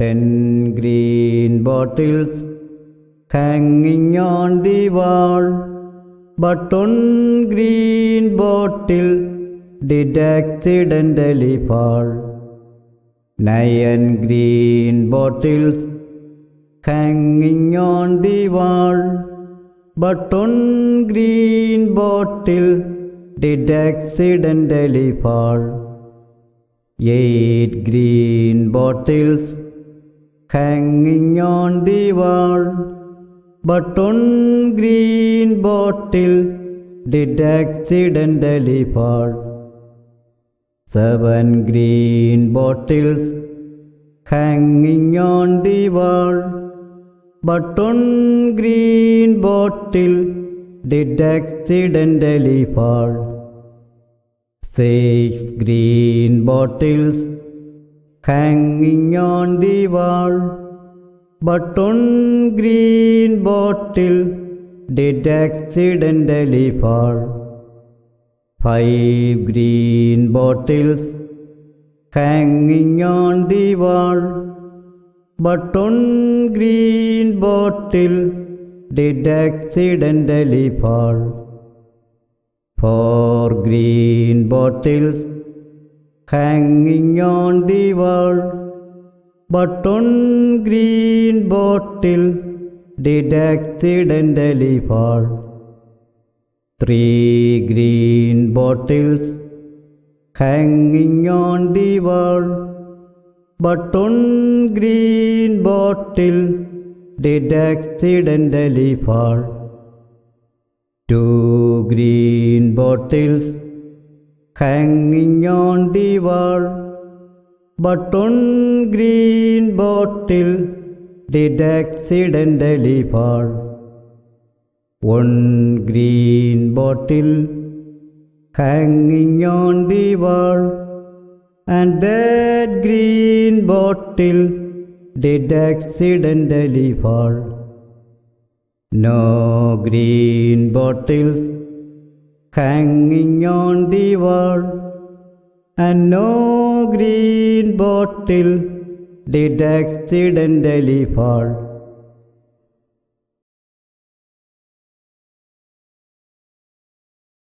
10 green bottles hanging on the wall, but one green bottle did accidentally fall. 9 green bottles hanging on the wall, but one green bottle did accidentally fall. 8 green bottles hanging on the wall, but one green bottle did accidentally fall. 7 green bottles hanging on the wall, but one green bottle did accidentally fall. 6 green bottles hanging on the wall, but one green bottle did accidentally fall. 5 green bottles hanging on the wall, but one green bottle did accidentally fall. 4 green bottles hanging on the wall, but one green bottle did accidentally fall. 3 green bottles hanging on the wall, but one green bottle did accidentally fall. 2 green bottles hanging on the wall, but one green bottle did accidentally fall. 1 green bottle hanging on the wall, and that green bottle did accidentally fall. No green bottles hanging on the wall, and no green bottle did accidentally fall.